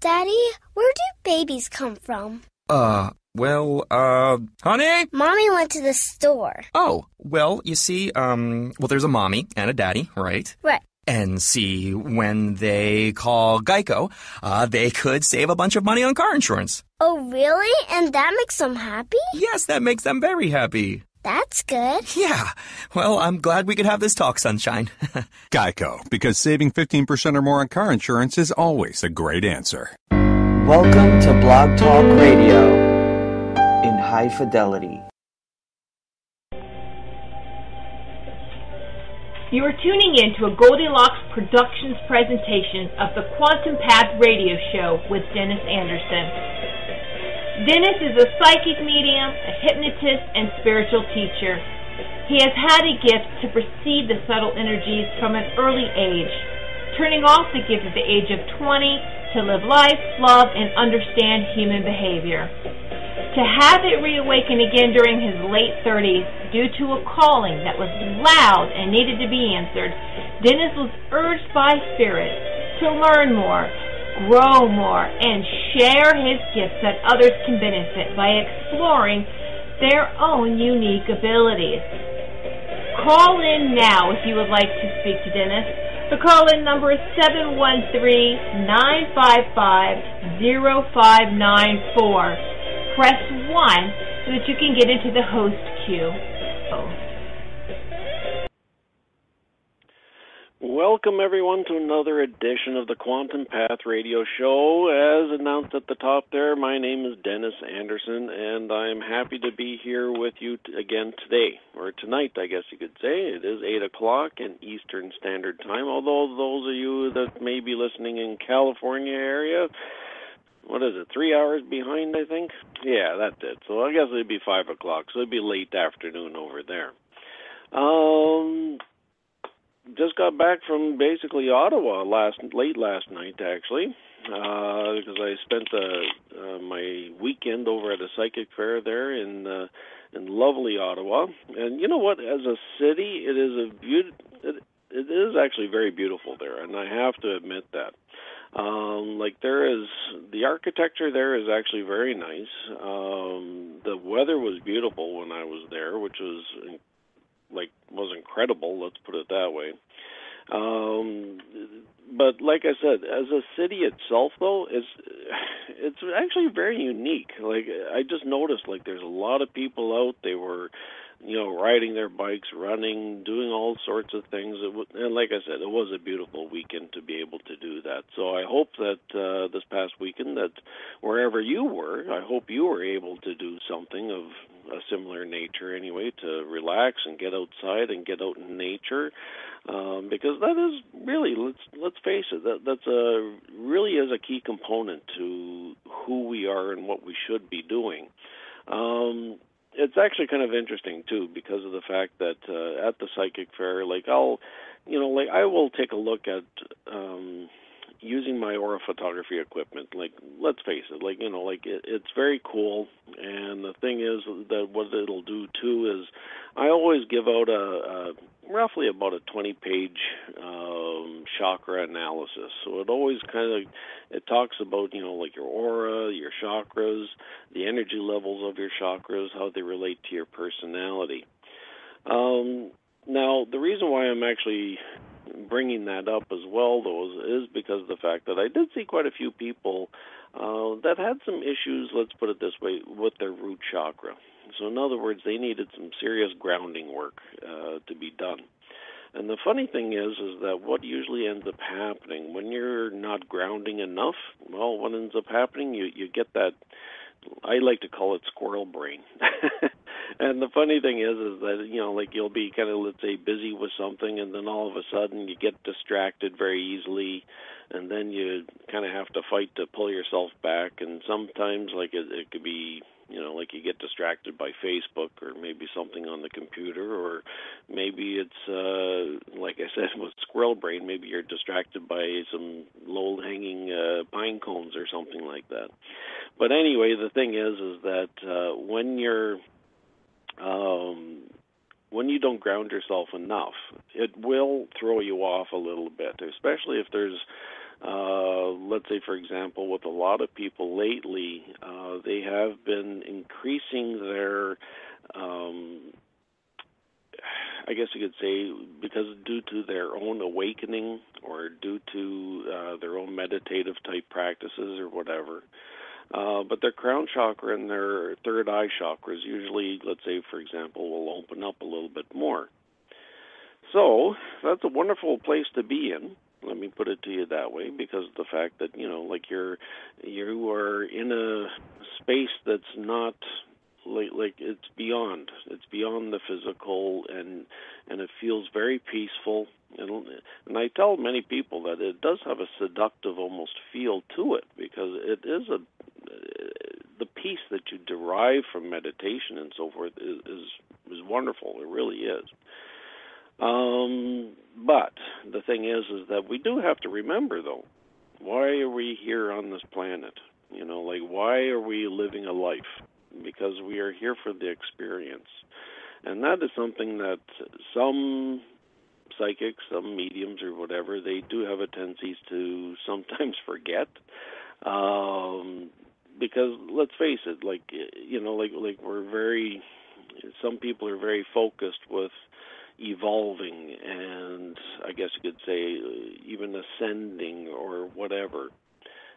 Daddy, where do babies come from? Honey? Mommy went to the store. Oh, well, you see, there's a mommy and a daddy, right? Right. And see, when they call Geico, they could save a bunch of money on car insurance. Oh, really? And that makes them happy? Yes, that makes them very happy. That's good. Yeah. Well, I'm glad we could have this talk, Sunshine. Geico, because saving 15% or more on car insurance is always a great answer. Welcome to Blog Talk Radio in high fidelity. You are tuning in to a Goldilocks Productions presentation of the Quantum Path Radio Show with Dennis Anderson. Dennis is a psychic medium, a hypnotist, and spiritual teacher. He has had a gift to perceive the subtle energies from an early age, turning off the gift at the age of 20 to live life, love, and understand human behavior. To have it reawaken again during his late 30s due to a calling that was loud and needed to be answered, Dennis was urged by Spirit to learn more, grow more, and share his gifts that others can benefit by exploring their own unique abilities. Call in now if you would like to speak to Dennis. The call-in number is 713-955-0594. Press 1 so that you can get into the host queue. Welcome, everyone, to another edition of the Quantum Path Radio Show. As announced at the top there, my name is Dennis Anderson, and I'm happy to be here with you again today, or tonight, I guess you could say. It is 8 o'clock in Eastern Standard Time, although those of you that may be listening in California area, what is it, 3 hours behind, I think? Yeah, that's it. So I guess it'd be 5 o'clock, so it'd be late afternoon over there. Just got back from basically Ottawa late last night, actually, because I spent my weekend over at a psychic fair there in lovely Ottawa. And you know what? As a city, it is actually very beautiful there, and I have to admit that. The architecture there is actually very nice. The weather was beautiful when I was there, which was incredible, let's put it that way. But like I said, as a city itself, though, it's actually very unique. Like, I just noticed, like, there's a lot of people out. They were, riding their bikes, running, doing all sorts of things. And like I said, it was a beautiful weekend to be able to do that. So I hope that this past weekend that wherever you were, I hope you were able to do something of a similar nature anyway, to relax and get outside and get out in nature. Because that is really, let's face it, that really is a key component to who we are and what we should be doing. It's actually kind of interesting, too, because of the fact that at the psychic fair, I will take a look at using my aura photography equipment. Like, let's face it, it's very cool. And the thing is that what it'll do, too, is I always give out roughly about a 20-page chakra analysis. So it always it talks about, your aura, your chakras, the energy levels of your chakras, how they relate to your personality. Now, the reason why I'm actually bringing that up as well, though, is because of the fact that I did see quite a few people that had some issues, let's put it this way, with their root chakra. So in other words, they needed some serious grounding work to be done. And the funny thing is that what usually ends up happening when you're not grounding enough, well, what ends up happening, you get that, I like to call it squirrel brain. And the funny thing is that, you'll be kind of, let's say, busy with something, and then all of a sudden you get distracted very easily, and then you kind of have to fight to pull yourself back. And sometimes, it could be, you get distracted by Facebook or maybe something on the computer, or maybe it's, like I said, with squirrel brain, maybe you're distracted by some low-hanging pine cones or something like that. But anyway, the thing is that when you don't ground yourself enough, it will throw you off a little bit, especially if there's Let's say, for example, with a lot of people lately, they have been increasing their, I guess you could say, because due to their own awakening or due to their own meditative type practices or whatever. But their crown chakra and their third eye chakras usually, let's say, for example, will open up a little bit more. So that's a wonderful place to be in. Let me put it to you that way, because of the fact that, you know, like you are in a space that's not like it's beyond the physical, and it feels very peaceful. And I tell many people that it does have a seductive almost feel to it, because it is the peace that you derive from meditation and so forth is wonderful. It really is. But the thing is that we do have to remember, though, why are we here on this planet? You know, like, why are we living a life? Because we are here for the experience. And that is something that some psychics, some mediums or whatever, they do have a tendency to sometimes forget. Because let's face it, like, you know, like some people are very focused with evolving and, I guess you could say, even ascending or whatever.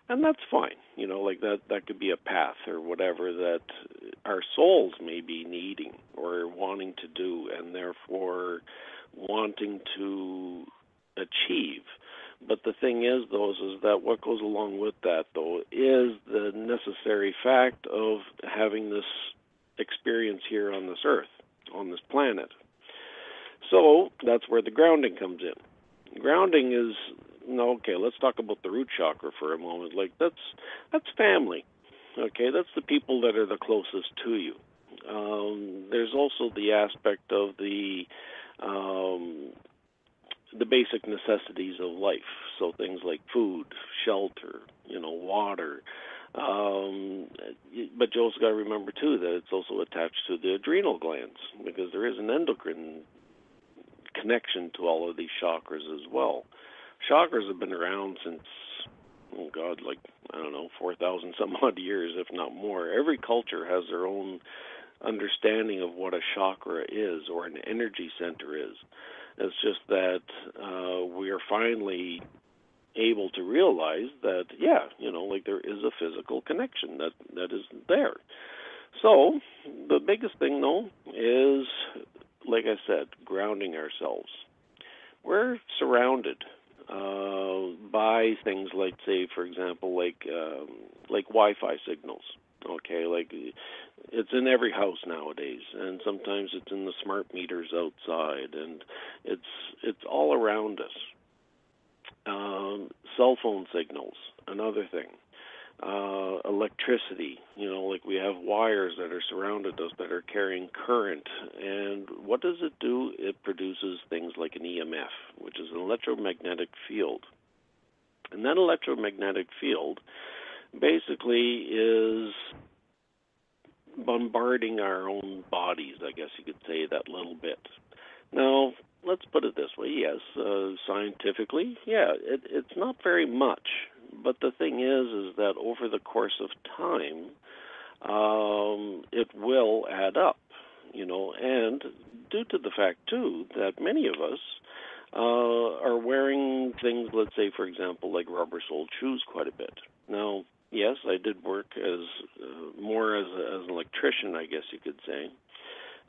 And that's fine, you know, like that could be a path or whatever that our souls may be needing or wanting to do, and therefore wanting to achieve. But the thing is, though, is that what goes along with that, though, is the necessary fact of having this experience here on this earth, on this planet. So that's where the grounding comes in. Grounding is, okay, let's talk about the root chakra for a moment. Like, that's family, okay? That's the people that are the closest to you. There's also the aspect of the basic necessities of life, so things like food, shelter, you know, water. But you also got to remember, too, that it's also attached to the adrenal glands, because there is an endocrine connection to all of these chakras as well. Chakras have been around since, oh God, like, I don't know, 4,000 some odd years, if not more. Every culture has their own understanding of what a chakra is or an energy center is. It's just that we are finally able to realize that, yeah, you know, like there is a physical connection that is there. So the biggest thing, though, is, like I said, grounding ourselves. We're surrounded by things like, say, for example, like Wi-Fi signals. Okay, like it's in every house nowadays, and sometimes it's in the smart meters outside, and it's all around us. Cell phone signals, another thing. Electricity, you know, like we have wires that are surrounded us that are carrying current. And what does it do? It produces things like an EMF, which is an electromagnetic field. And that electromagnetic field basically is bombarding our own bodies, I guess you could say, that little bit. Now, let's put it this way. Yes, scientifically, yeah, it's not very much. But the thing is that over the course of time, it will add up, you know, and due to the fact, too, that many of us are wearing things, let's say, for example, like rubber-soled shoes quite a bit. Now, yes, I did work as an electrician, I guess you could say.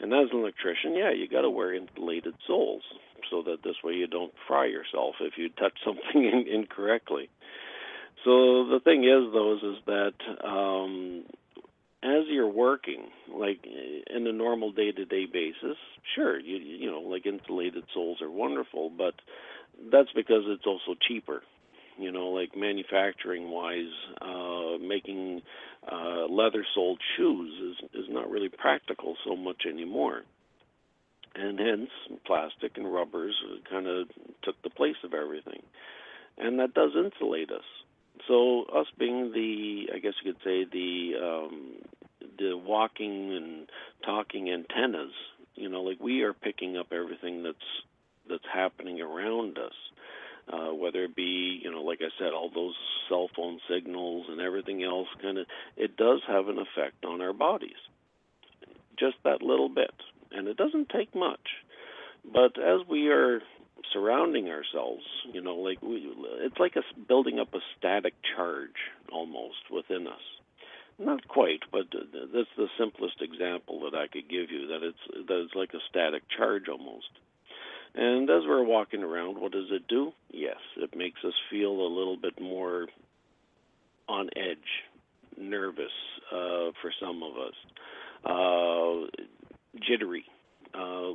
And as an electrician, yeah, you got to wear insulated soles so that this way you don't fry yourself if you touch something incorrectly. So the thing is, though, is that as you're working, like in a normal day-to-day basis, sure, you know, like insulated soles are wonderful, but that's because it's also cheaper. You know, like manufacturing-wise, making leather-soled shoes is not really practical so much anymore. And hence, plastic and rubbers kind of took the place of everything. And that does insulate us. So us being the, I guess you could say, the walking and talking antennas, you know, like we are picking up everything that's happening around us. whether it be, you know, like I said, all those cell phone signals and everything else, kind of, it does have an effect on our bodies, just that little bit. And it doesn't take much. But as we are surrounding ourselves, you know, like it's like us building up a static charge almost within us. Not quite, but that's the simplest example that I could give you, that it's like a static charge almost. And as we're walking around, what does it do? Yes, it makes us feel a little bit more on edge, nervous for some of us, jittery,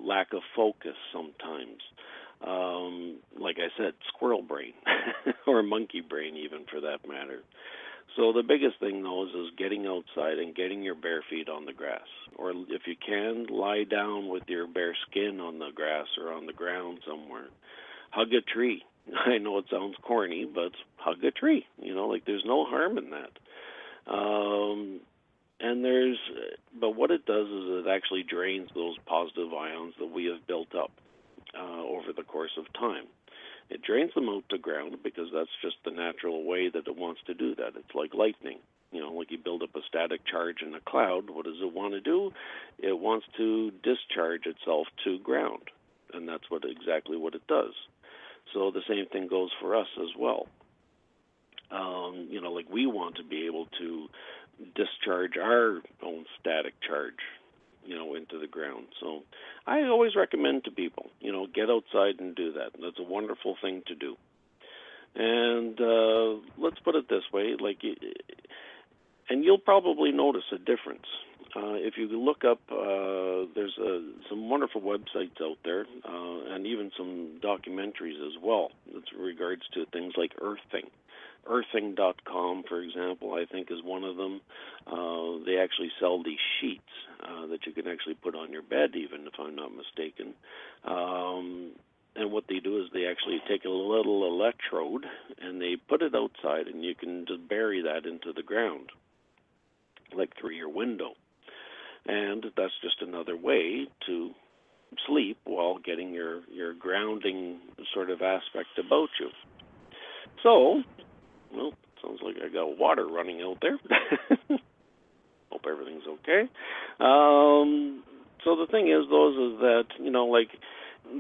lack of focus sometimes. Like I said, squirrel brain or monkey brain even for that matter. So the biggest thing, though, is getting outside and getting your bare feet on the grass. Or if you can, lie down with your bare skin on the grass or on the ground somewhere. Hug a tree. I know it sounds corny, but hug a tree. You know, like there's no harm in that. But what it does is it actually drains those positive ions that we have built up over the course of time. It drains them out to ground because that's just the natural way that it wants to do that. It's like lightning. You know, like you build up a static charge in a cloud, what does it want to do? It wants to discharge itself to ground, and that's exactly what it does. So the same thing goes for us as well. You know, like we want to be able to discharge our own static charge, you know, into the ground. So I always recommend to people, you know, get outside and do that. That's a wonderful thing to do. And let's put it this way, like, and you'll probably notice a difference. If you look up, there's some wonderful websites out there and even some documentaries as well with regards to things like earthing. Earthing.com, for example, I think is one of them. They actually sell these sheets that you can actually put on your bed, even if I'm not mistaken. And what they do is they actually take a little electrode and they put it outside, and you can just bury that into the ground, like through your window. And that's just another way to sleep while getting your grounding sort of aspect about you. So, well, sounds like I got water running out there. Hope everything's okay. So the thing is, that, you know, like,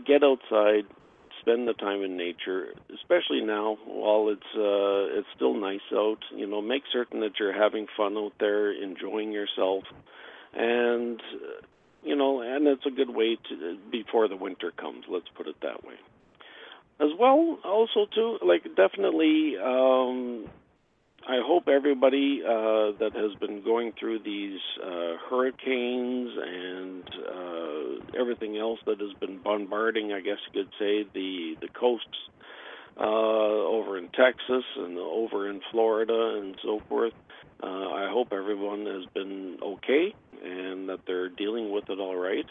get outside, spend the time in nature, especially now while it's still nice out. You know, make certain that you're having fun out there, enjoying yourself, and, you know, and it's a good way to before the winter comes. Let's put it that way. As well, also, too, like, definitely, I hope everybody that has been going through these hurricanes and everything else that has been bombarding, I guess you could say, the coasts over in Texas and over in Florida and so forth, I hope everyone has been okay and that they're dealing with it all right.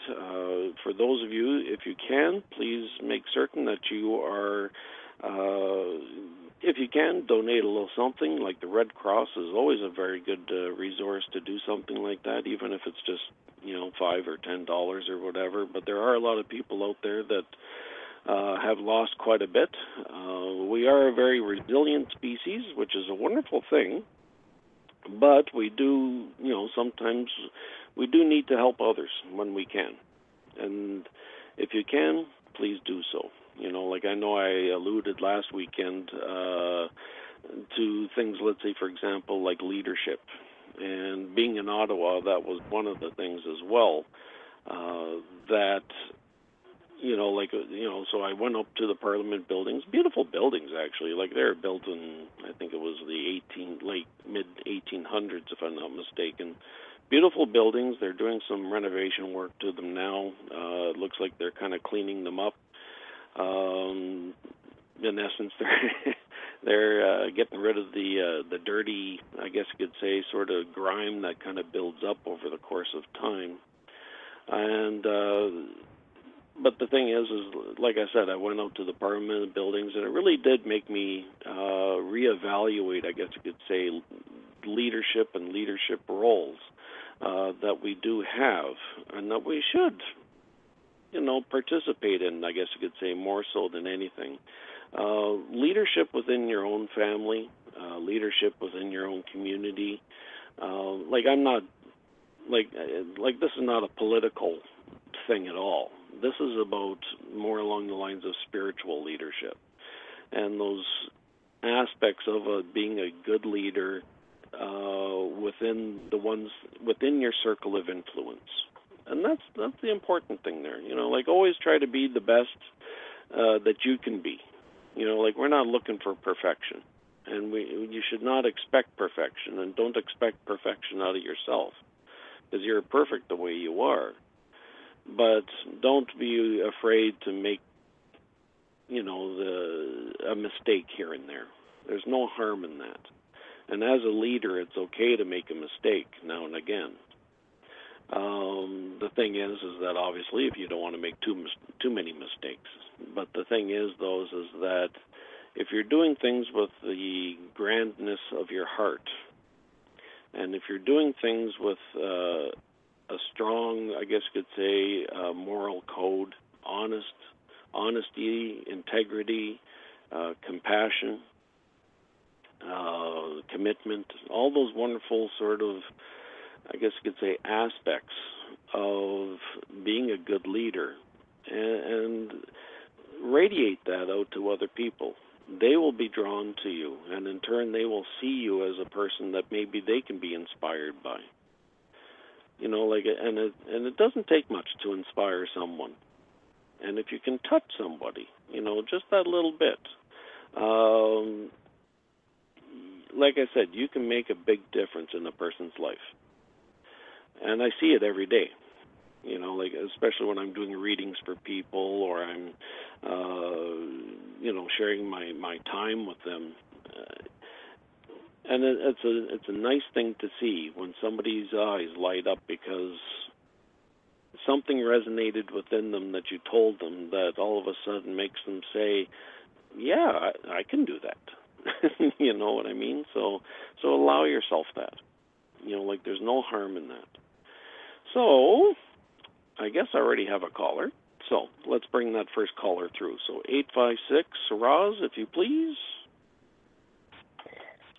For those of you, if you can, please make certain that you are, if you can, donate a little something. Like the Red Cross is always a very good resource to do something like that, even if it's just, you know, $5 or $10 or whatever. But there are a lot of people out there that have lost quite a bit. We are a very resilient species, which is a wonderful thing. But we do, you know, sometimes we do need to help others when we can. And if you can, please do so. You know, like I know I alluded last weekend to things, let's say, for example, like leadership. And being in Ottawa, that was one of the things as well that, you know, like, you know, so I went up to the Parliament buildings, beautiful buildings, actually. Like, they were built in, I think it was the mid-1800s, if I'm not mistaken. Beautiful buildings. They're doing some renovation work to them now. It looks like they're kind of cleaning them up. In essence, they're getting rid of the dirty, I guess you could say, sort of grime that kind of builds up over the course of time. And, but the thing is, like I said, I went out to the Parliament buildings, and it really did make me reevaluate, I guess you could say, leadership and leadership roles that we do have and that we should, you know, participate in, I guess you could say, more so than anything. Leadership within your own family, leadership within your own community. Like this is not a political thing at all. This is about more along the lines of spiritual leadership, and those aspects of being a good leader within the ones within your circle of influence. And that's the important thing there. You know, like, always try to be the best that you can be. You know, like, we're not looking for perfection, and you should not expect perfection, and don't expect perfection out of yourself, because you're perfect the way you are. But don't be afraid to make, you know, a mistake here and there. There's no harm in that. And as a leader, it's okay to make a mistake now and again. The thing is that obviously if you don't want to make too many mistakes. But the thing is, though, is that if you're doing things with the grandness of your heart, and if you're doing things with a strong, I guess you could say, moral code, honesty, integrity, compassion, commitment, all those wonderful sort of, I guess you could say, aspects of being a good leader, and radiate that out to other people. They will be drawn to you, and in turn they will see you as a person that maybe they can be inspired by. You know, like, and it doesn't take much to inspire someone. And if you can touch somebody, you know, just that little bit, like I said, you can make a big difference in a person's life. And I see it every day, you know, like, especially when I'm doing readings for people, or I'm, you know, sharing my time with them. And it's a nice thing to see when somebody's eyes light up because something resonated within them that you told them, that all of a sudden makes them say, yeah, I can do that. You know what I mean? So allow yourself that. You know, like, there's no harm in that. So I guess I already have a caller. So let's bring that first caller through. So 856, Roz, if you please.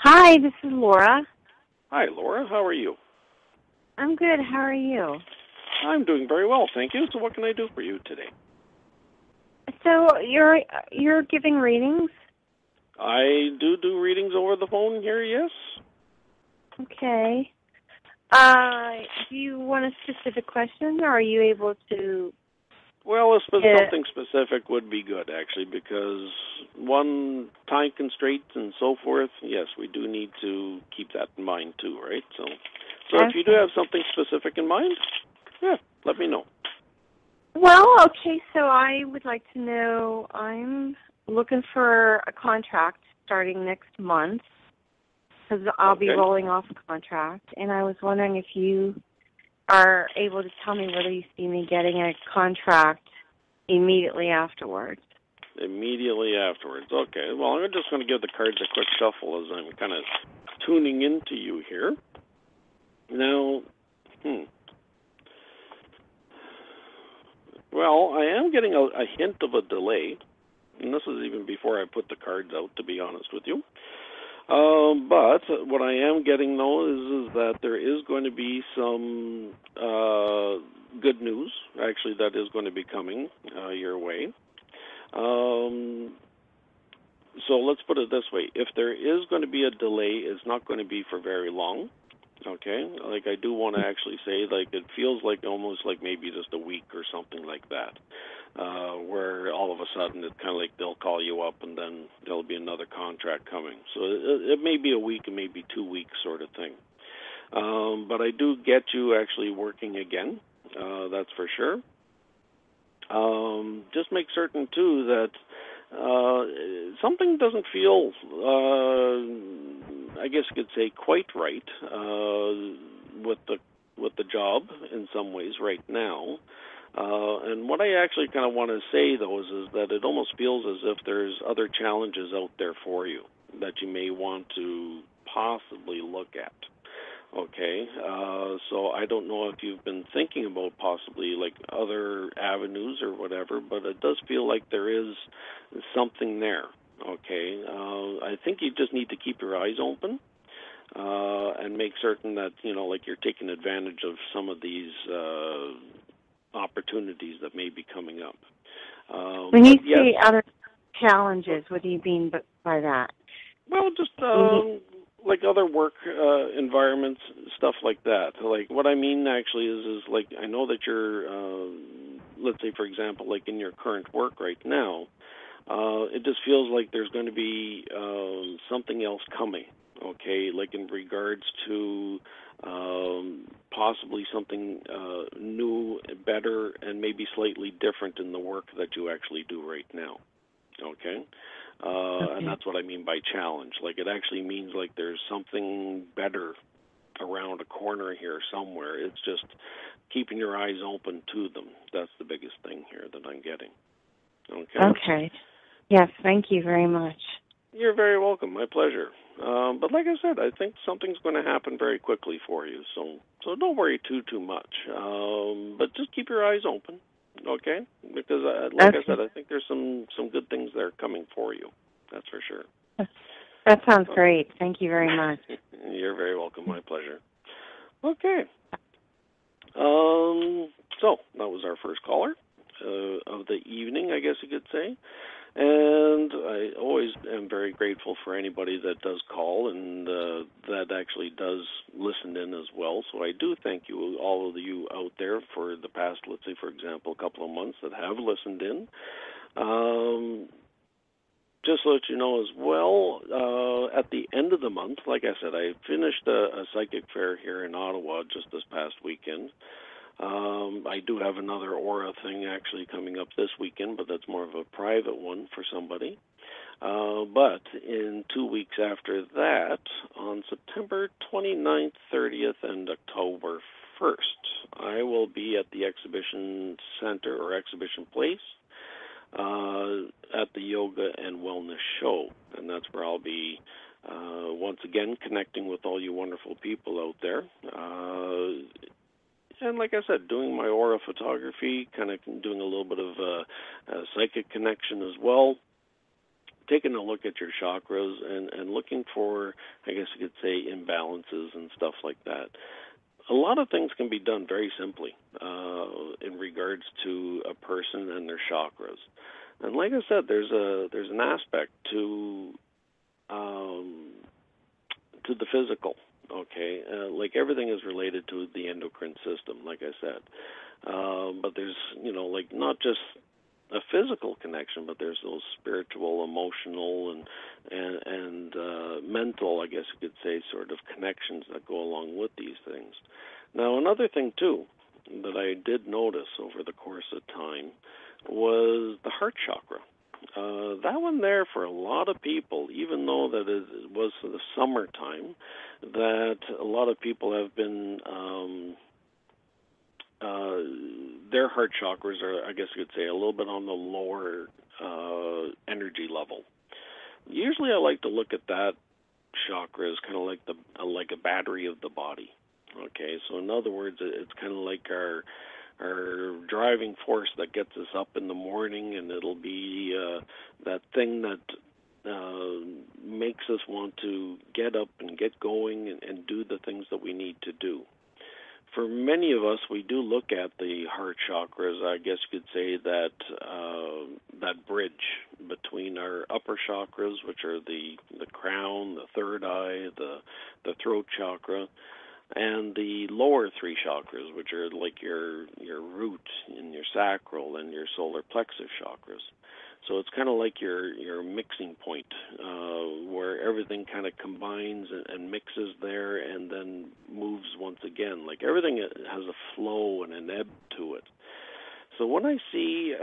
Hi, this is Laura. Hi, Laura. How are you? I'm good. How are you? I'm doing very well, thank you. So what can I do for you today? So you're giving readings? I do readings over the phone here, yes. Okay. Do you want a specific question, or are you able to... Well, something specific would be good, actually, because one, time constraints and so forth, yes, we do need to keep that in mind too, right? So okay. If you do have something specific in mind, yeah, let me know. Well, okay, so I would like to know, I'm looking for a contract starting next month, because I'll be rolling off a contract, and I was wondering if you are able to tell me whether you see me getting a contract immediately afterwards. Immediately afterwards. Okay. Well, I'm just going to give the cards a quick shuffle as I'm kind of tuning into you here. Now, well, I am getting a hint of a delay, and this is even before I put the cards out, to be honest with you. But what I am getting, though, is that there is going to be some good news, actually, that is going to be coming your way. So let's put it this way. If there is going to be a delay, it's not going to be for very long, okay? Like, I do want to actually say, like, it feels like almost like maybe just a week or something like that, where all of a sudden it's kind of like they'll call you up and then there'll be another contract coming. So it may be a week, it may be 2 weeks sort of thing. But I do get you actually working again, that's for sure. Just make certain, too, that something doesn't feel, I guess you could say, quite right with the job in some ways right now. And what I actually kind of want to say, though, is that it almost feels as if there's other challenges out there for you that you may want to possibly look at. Okay, so I don't know if you've been thinking about possibly like other avenues or whatever, but it does feel like there is something there Okay. I think you just need to keep your eyes open and make certain that, you know, like you're taking advantage of some of these opportunities that may be coming up. When you say other challenges, what do you mean by that? Well, just like other work environments, stuff like that. Like what I mean actually is like I know that you're, let's say, for example, like in your current work right now, it just feels like there's going to be something else coming, okay, like in regards to possibly something new, better, and maybe slightly different in the work that you actually do right now, okay? And that's what I mean by challenge. Like it actually means like there's something better around a corner here somewhere. It's just keeping your eyes open to them. That's the biggest thing here that I'm getting. Okay. Yes, thank you very much. You're very welcome. My pleasure. But like I said, I think something's going to happen very quickly for you, so don't worry too much. But just keep your eyes open, okay? Because, I said, I think there's some good things that are coming for you. That's for sure. That sounds great. Thank you very much. You're very welcome. My pleasure. Okay. So that was our first caller. Of the evening, I guess you could say. And I always am very grateful for anybody that does call and that actually does listen in as well. So I do thank you, all of you out there, for the past, let's say, for example, a couple of months that have listened in. Just to let you know as well, at the end of the month, like I said, I finished a psychic fair here in Ottawa just this past weekend. I do have another aura thing actually coming up this weekend, but that's more of a private one for somebody. But in 2 weeks after that, on September 29th, 30th, and October 1st, I will be at the Exhibition Center or Exhibition Place at the Yoga and Wellness Show, and that's where I'll be once again connecting with all you wonderful people out there. And like I said, doing my aura photography, kind of doing a little bit of a psychic connection as well, taking a look at your chakras and looking for, I guess you could say, imbalances and stuff like that. A lot of things can be done very simply in regards to a person and their chakras. And like I said, there's an aspect to the physical. Okay, like everything is related to the endocrine system, like I said. But there's, you know, like not just a physical connection, but there's those spiritual, emotional, and mental, I guess you could say, sort of connections that go along with these things. Now, another thing, too, that I did notice over the course of time was the heart chakra. That one there for a lot of people, even though that it was the summertime, that a lot of people have been, their heart chakras are, I guess you could say, a little bit on the lower energy level. Usually I like to look at that chakra as kind of like a battery of the body. Okay, so in other words, it's kind of like our driving force that gets us up in the morning, and it'll be that thing that makes us want to get up and get going and do the things that we need to do. For many of us, we do look at the heart chakras, I guess you could say, that bridge between our upper chakras, which are the crown, the third eye, the throat chakra, and the lower three chakras, which are like your root and your sacral and your solar plexus chakras. So it's kind of like your mixing point where everything kind of combines and mixes there and then moves once again. Like everything has a flow and an ebb to it. So when I see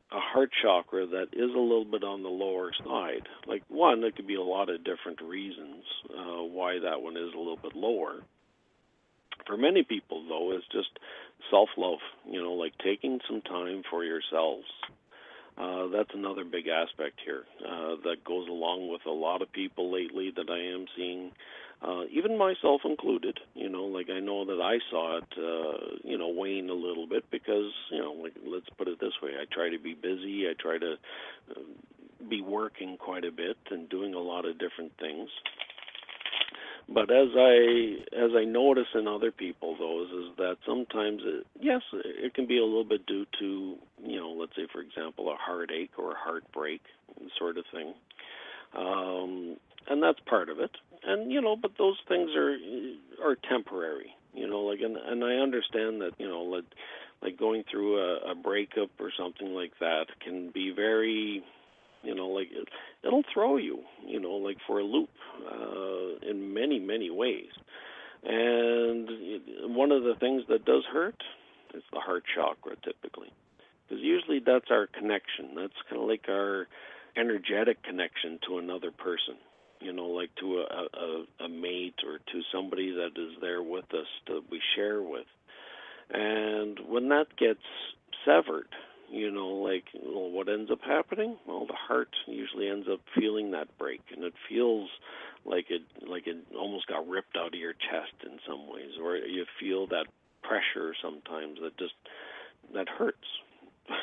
a heart chakra that is a little bit on the lower side. Like, one, there could be a lot of different reasons why that one is a little bit lower. For many people, though, it's just self-love, you know, like taking some time for yourselves. That's another big aspect here that goes along with a lot of people lately that I am seeing, even myself included. You know, like I know that I saw it, you know, wane a little bit because, you know, like, let's put it this way. I try to be busy. I try to be working quite a bit and doing a lot of different things. But as I notice in other people, though, is that sometimes, it can be a little bit due to, let's say, for example, a heartache or a heartbreak sort of thing. And that's part of it. And, but those things are temporary, and I understand that, like going through a breakup or something like that can be very... it'll throw you, for a loop in many, many ways. And one of the things that does hurt is the heart chakra, typically, because usually that's our connection. That's kind of like our energetic connection to another person, to a mate or to somebody that is there with us that we share with. And when that gets severed, what ends up happening? Well, the heart usually ends up feeling that break, and it feels like it almost got ripped out of your chest in some ways, or you feel that pressure sometimes that hurts,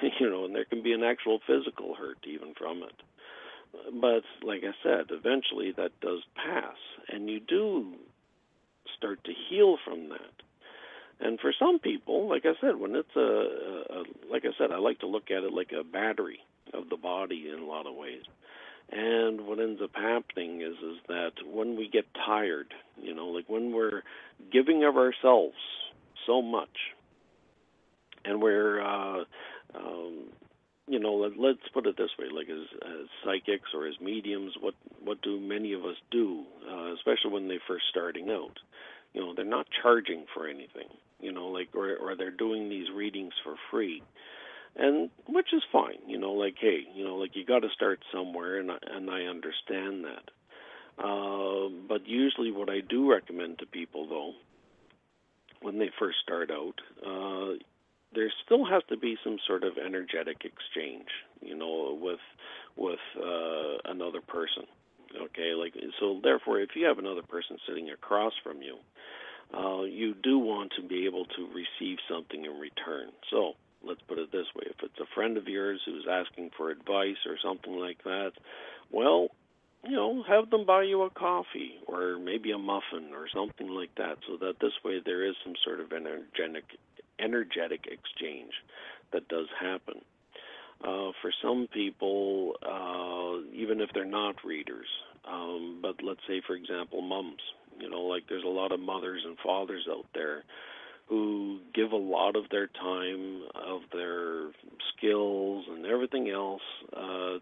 and there can be an actual physical hurt even from it. But like I said, eventually that does pass, and you do start to heal from that. And for some people, like I said, when it's I like to look at it like a battery of the body in a lot of ways. And what ends up happening is that when we get tired, when we're giving of ourselves so much, and we're, let's put it this way, like as psychics or as mediums, what do many of us do, especially when they're first starting out? They're not charging for anything, or they're doing these readings for free, and which is fine, hey, you got to start somewhere, and I understand that. But usually what I do recommend to people, though, when they first start out, there still has to be some sort of energetic exchange, with another person. Okay, so therefore, if you have another person sitting across from you, you do want to be able to receive something in return. So let's put it this way. If it's a friend of yours who's asking for advice or something like that, well, have them buy you a coffee or maybe a muffin or something like that, so that this way there is some sort of energetic exchange that does happen. For some people, even if they're not readers, but let's say, for example, mums, there's a lot of mothers and fathers out there who give a lot of their time, of their skills and everything else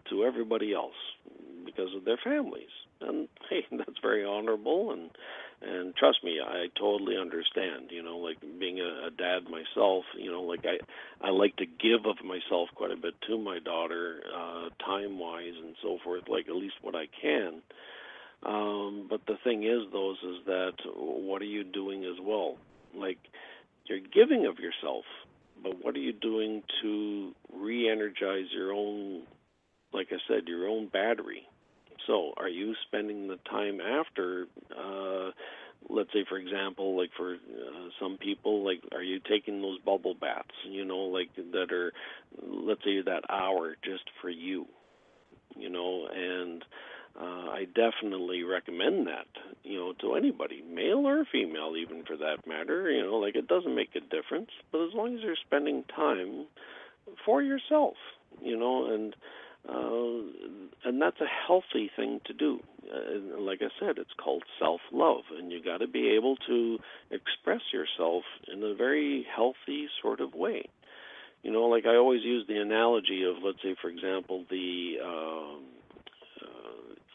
to everybody else because of their families. And, hey, that's very honorable, and trust me, I totally understand, being a dad myself, I like to give of myself quite a bit to my daughter, time-wise and so forth, at least what I can. But the thing is, though, is that what are you doing as well? You're giving of yourself, but what are you doing to re-energize your own, your own battery? So are you spending the time after, let's say, for example, for some people, are you taking those bubble baths, that are, let's say, that hour just for you, and I definitely recommend that, to anybody, male or female, even for that matter, it doesn't make a difference, but as long as you're spending time for yourself, and that's a healthy thing to do. Like I said, it's called self-love, and you got to be able to express yourself in a very healthy sort of way. I always use the analogy of, let's say, for example, the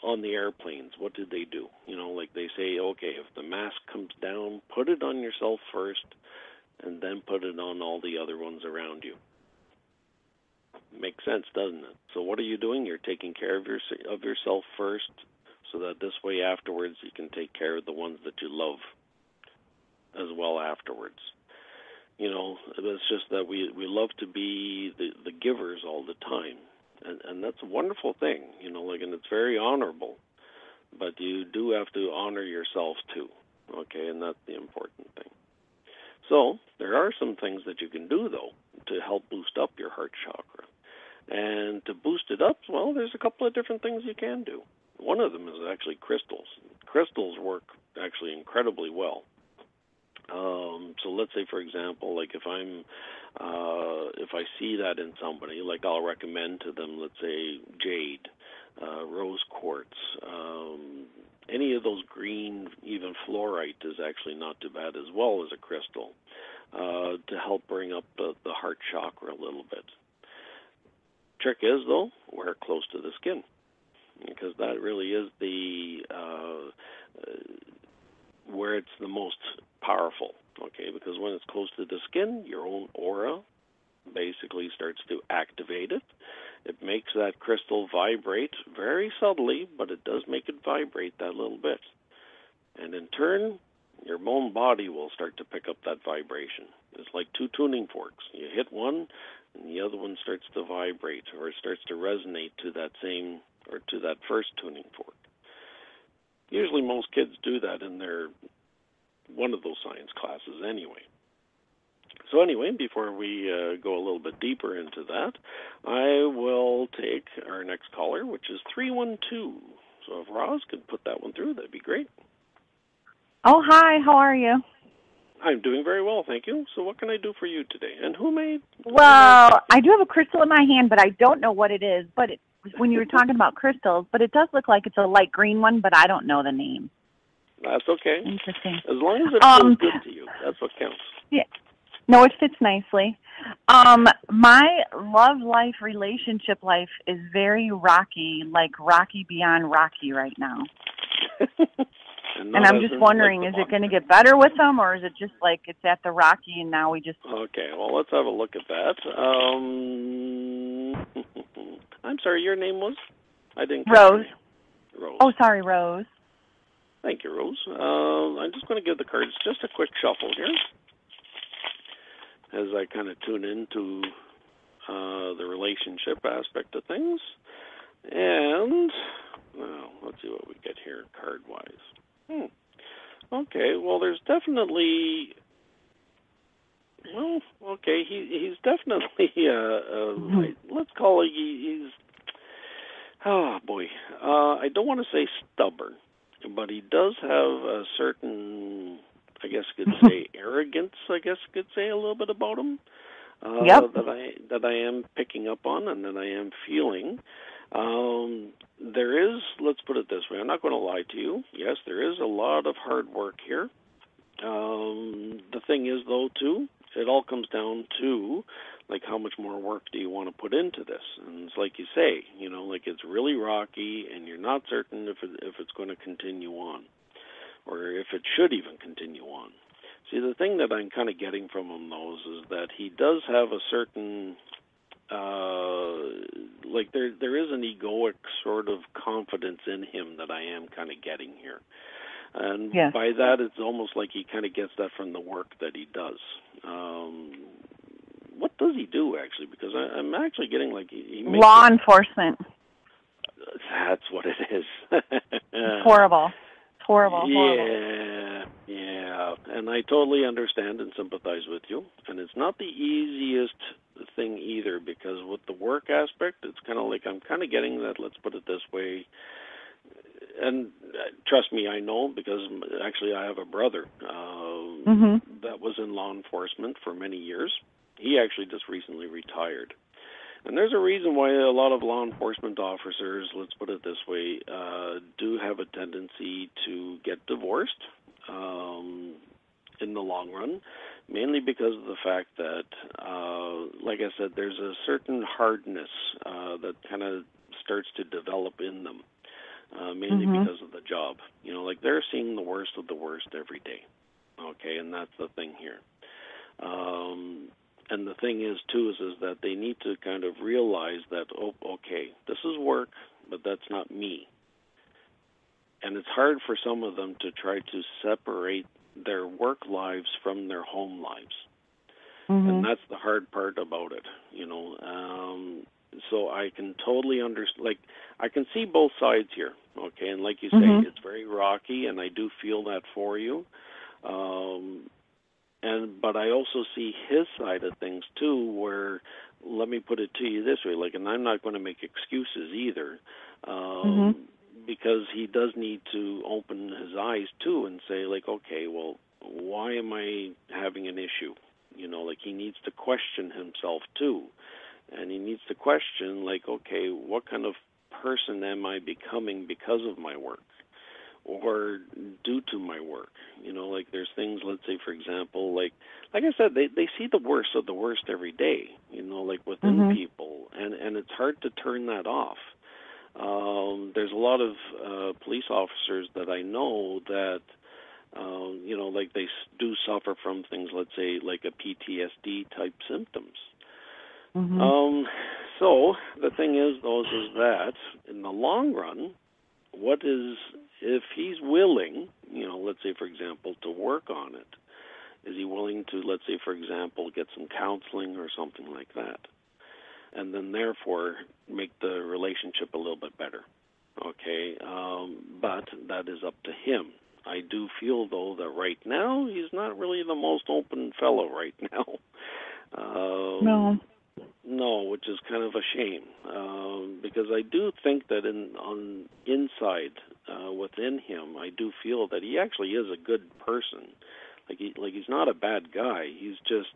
on the airplanes, what did they do? They say, okay, if the mask comes down, put it on yourself first, and then put it on all the other ones around you. Makes sense, doesn't it? So what are you doing? You're taking care of yourself first, so that this way afterwards you can take care of the ones that you love as well afterwards. It's just that we love to be the givers all the time, and that's a wonderful thing, and it's very honorable, but you do have to honor yourself too, okay, and that's the important thing. So there are some things that you can do, though, to help boost up your heart chakra. And to boost it up, well, there's a couple of different things you can do. One of them is actually crystals. Crystals work actually incredibly well. So let's say, for example, like if I see that in somebody, like I'll recommend to them, let's say, jade, rose quartz, any of those green, even fluorite is actually not too bad as well as a crystal to help bring up the heart chakra a little bit. Trick is, though, wear it close to the skin, because that really is the where it's the most powerful, okay? Because when it's close to the skin, your own aura basically starts to activate it. It makes that crystal vibrate very subtly, but it does make it vibrate that little bit. And in turn, your own body will start to pick up that vibration. It's like two tuning forks. You hit one, and the other one starts to vibrate, or it starts to resonate to that same, or to that first tuning fork. Usually most kids do that in their one of those science classes anyway. So anyway, before we go a little bit deeper into that, I will take our next caller, which is 312. So if Roz could put that one through, that'd be great. Oh, hi. How are you? I'm doing very well, thank you. So what can I do for you today? And who may... Well, I do have a crystal in my hand, but I don't know what it is. But it, when you were talking about crystals, but it does look like it's a light green one, but I don't know the name. That's okay. Interesting. As long as it feels good to you, that's what counts. Yeah. No, it fits nicely. My love life, relationship life is very rocky, like rocky beyond rocky right now. And I'm just wondering, like, is it going to get better with them, or is it just like it's at the rocky and now we just... Okay, well, let's have a look at that. I'm sorry, your name was? I didn't... Rose. Rose. Oh, sorry, Rose. Thank you, Rose. I'm just going to give the cards just a quick shuffle here as I kind of tune into the relationship aspect of things. And, well, let's see what we get here card-wise. Okay, well, there's definitely, well, okay, he's definitely, let's call it, he's, oh, boy, I don't want to say stubborn, but he does have a certain, I guess you could say, arrogance, I guess you could say a little bit about him, that I am picking up on and that I am feeling. There is, let's put it this way, I'm not going to lie to you. Yes, there is a lot of hard work here. The thing is, though, too, it all comes down to, like, how much more work do you want to put into this? And it's like you say, you know, like, it's really rocky, and you're not certain if it's going to continue on, or if it should even continue on. See, the thing that I'm kind of getting from him, though, is that he does have a certain... like there is an egoic sort of confidence in him that I am kind of getting here. And yeah. By that, it's almost like he kind of gets that from the work that he does. What does he do, actually? Because I'm actually getting like... He makes law enforcement. That's what it is. It's horrible. Horrible. Yeah, and I totally understand and sympathize with you. And it's not the easiest thing either, because with the work aspect, it's kind of like I'm kind of getting that, let's put it this way, and trust me, I know, because actually I have a brother that was in law enforcement for many years. He actually just recently retired. And there's a reason why a lot of law enforcement officers, let's put it this way, do have a tendency to get divorced in the long run, mainly because of the fact that, like I said, there's a certain hardness that kind of starts to develop in them, mainly because of the job. You know, like they're seeing the worst of the worst every day, okay, and that's the thing here. And the thing is, too, is that they need to kind of realize that, oh, okay, this is work, but that's not me. And it's hard for some of them to try to separate their work lives from their home lives. And that's the hard part about it, you know. So I can totally understand, like, I can see both sides here, okay? And like you say, it's very rocky, and I do feel that for you. But I also see his side of things, too, where, let me put it to you this way, like, and I'm not going to make excuses either, because he does need to open his eyes, too, and say, like, okay, well, why am I having an issue? You know, like, he needs to question himself, too. And he needs to question, like, okay, what kind of person am I becoming because of my work? Or due to my work, you know, like there's things, let's say, for example, like I said, they see the worst of the worst every day, you know, like within people, and it's hard to turn that off. There's a lot of police officers that I know that, you know, like they do suffer from things, let's say, like a PTSD type symptoms. So the thing is, though, is that in the long run, what is, if he's willing, you know, let's say, for example, to work on it, is he willing to, let's say, for example, get some counseling or something like that, and then therefore make the relationship a little bit better, okay? But that is up to him. I do feel, though, that right now he's not really the most open fellow right now. No, which is kind of a shame, because I do think that inside, within him, I do feel that he actually is a good person. Like he's not a bad guy. He's just,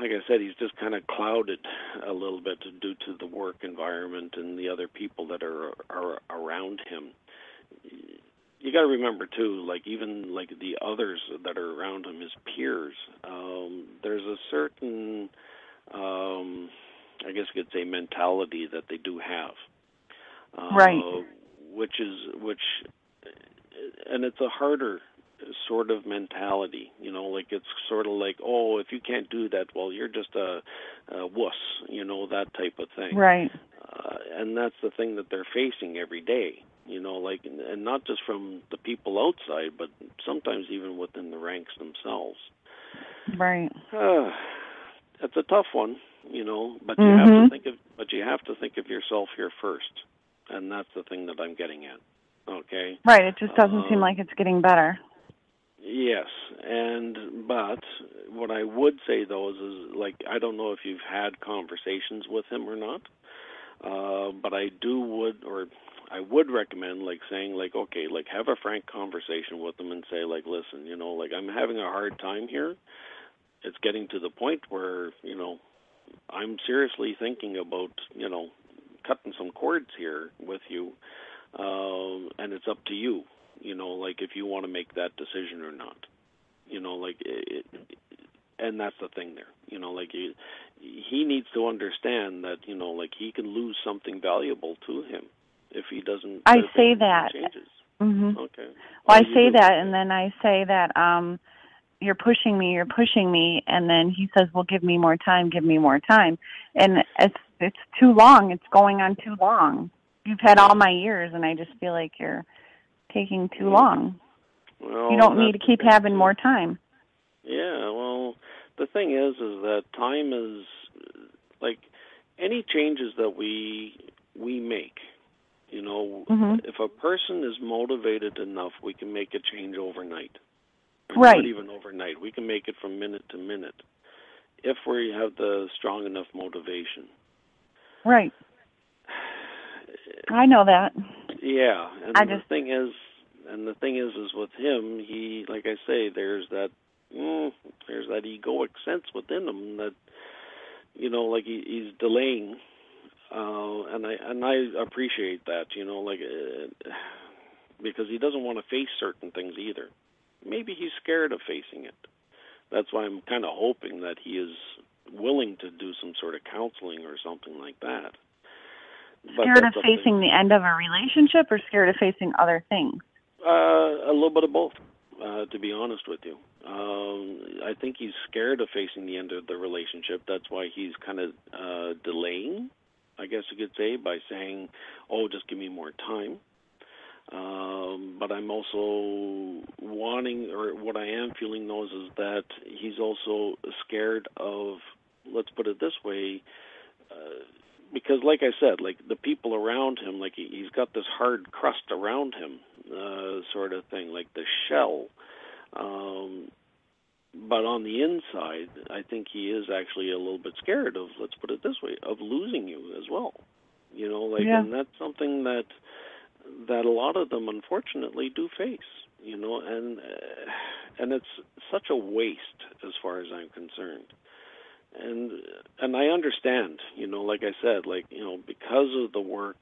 like I said, he's just kind of clouded a little bit due to the work environment and the other people that are around him. You got to remember, too, like even like the others that are around him, his peers, there's a certain, I guess you could say, mentality that they do have. Right. Which, and it's a harder sort of mentality, you know, like it's sort of like, oh, if you can't do that, well, you're just a wuss, you know, that type of thing. Right. And that's the thing that they're facing every day. You know, like, and not just from the people outside, but sometimes even within the ranks themselves. Right. It's a tough one, you know, but you have to think of, yourself here first, and that's the thing that I'm getting at. Okay. Right. It just doesn't seem like it's getting better. Yes, but what I would say though is like, I don't know if you've had conversations with him or not, but I would recommend, like, saying, like, okay, like, have a frank conversation with them and say, like, listen, you know, like, I'm having a hard time here. It's getting to the point where, you know, I'm seriously thinking about, you know, cutting some cords here with you, and it's up to you, you know, like, if you want to make that decision or not. You know, like, and that's the thing there, you know, like, he needs to understand that, you know, like, he can lose something valuable to him. If he doesn't, I say that. Okay. Well, I say that, and then I say that you're pushing me, and then he says, "Well, give me more time," and it's too long. It's going on too long. You've had all my years, and I just feel like you're taking too long. Well, you don't need to keep having more time. Yeah. Well, the thing is that time is like any changes that we make. You know, if a person is motivated enough, we can make a change overnight. Right. Not even overnight. We can make it from minute to minute if we have the strong enough motivation. Right. I know that. Yeah. And the thing is with him, he, like I say, there's that egoic sense within him that, you know, like he's delaying. And I appreciate that, you know, like, because he doesn't want to face certain things either. Maybe he's scared of facing it. That's why I'm kind of hoping that he is willing to do some sort of counseling or something like that. Scared of facing the end of a relationship or scared of facing other things? A little bit of both, to be honest with you. I think he's scared of facing the end of the relationship. That's why he's kind of delaying, I guess you could say, by saying, oh, just give me more time. But I'm also wanting, or what I am feeling though, is that he's also scared of, let's put it this way, because like I said, like the people around him, like he's got this hard crust around him sort of thing, like the shell. But on the inside, I think he is actually a little bit scared of, let's put it this way, of losing you as well. You know, like, yeah. And that's something that a lot of them, unfortunately, do face. You know, and it's such a waste as far as I'm concerned. And I understand, you know, like I said, like, you know, because of the work,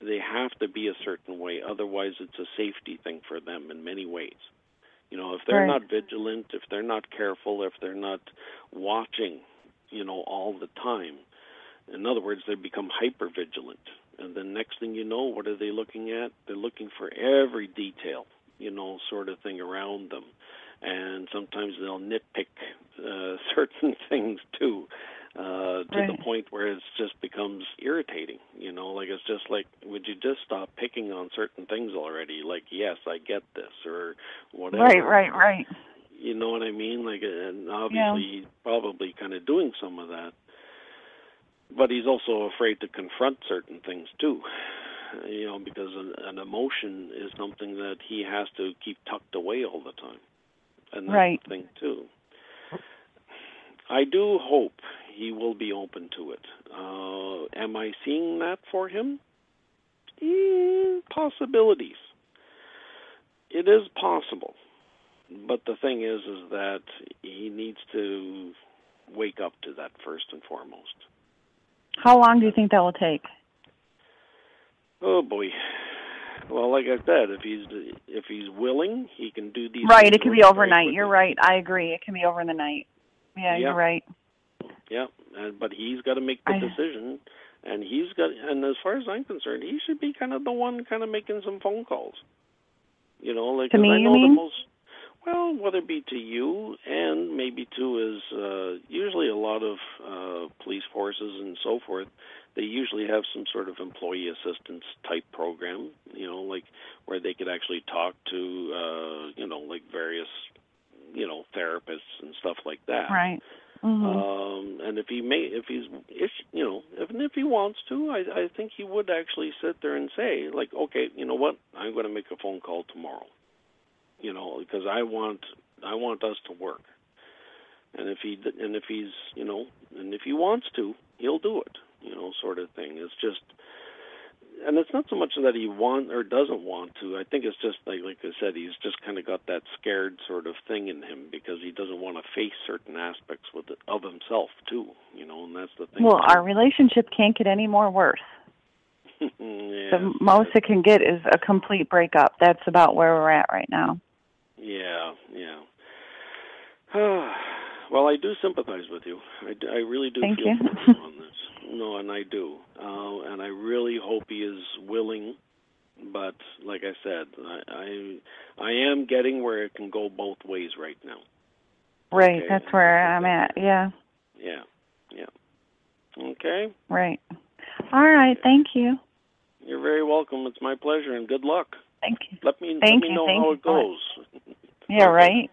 they have to be a certain way. Otherwise, it's a safety thing for them in many ways. You know, if they're not vigilant, if they're not careful, if they're not watching, you know, all the time. In other words, they become hyper-vigilant. And the next thing you know, what are they looking at? They're looking for every detail, you know, sort of thing around them. And sometimes they'll nitpick certain things, too, to the point where it just becomes irritating. You know, like, it's just like, would you just stop picking on certain things already? Like, yes, I get this, or whatever. Right. You know what I mean? Like, and obviously he's probably kind of doing some of that. But he's also afraid to confront certain things, too, you know, because an emotion is something that he has to keep tucked away all the time. And that's the thing, too. I do hope he will be open to it. Am I seeing that for him? Possibilities. It is possible. But the thing is that he needs to wake up to that first and foremost. How long do you think that will take? Oh, boy. Well, like I said, if he's willing, he can do these things. Right, it can be overnight. You're right. I agree. It can be over the night. Yeah, you're right. Yeah, but he's got to make the decision. And he's got. And as far as I'm concerned, he should be kind of the one kind of making some phone calls. You know, like, to me, I know you mean? Well, whether it be to you and maybe to his, usually a lot of police forces and so forth, they usually have some sort of employee assistance type program, you know, like where they could actually talk to, you know, like various, you know, therapists and stuff like that. Right. Mm-hmm. And if he wants to, I think he would actually sit there and say, like, okay, you know what, I'm going to make a phone call tomorrow. You know, because I want us to work, and if he wants to, he'll do it. You know, sort of thing. It's just, and it's not so much that he wants or doesn't want to. I think it's just like I said, he's just kind of got that scared sort of thing in him because he doesn't want to face certain aspects of himself too. You know, and that's the thing. Well, our relationship can't get any more worse. Yeah. The most it can get is a complete breakup. That's about where we're at right now. Yeah. Well, I do sympathize with you. I really do feel for you on this. No, and I do. And I really hope he is willing. But like I said, I am getting where it can go both ways right now. Right, okay? That's where I'm at, yeah. Okay. Right. All right, thank you. You're very welcome. It's my pleasure, and good luck. Thank you. Let me know how it goes. Yeah, right?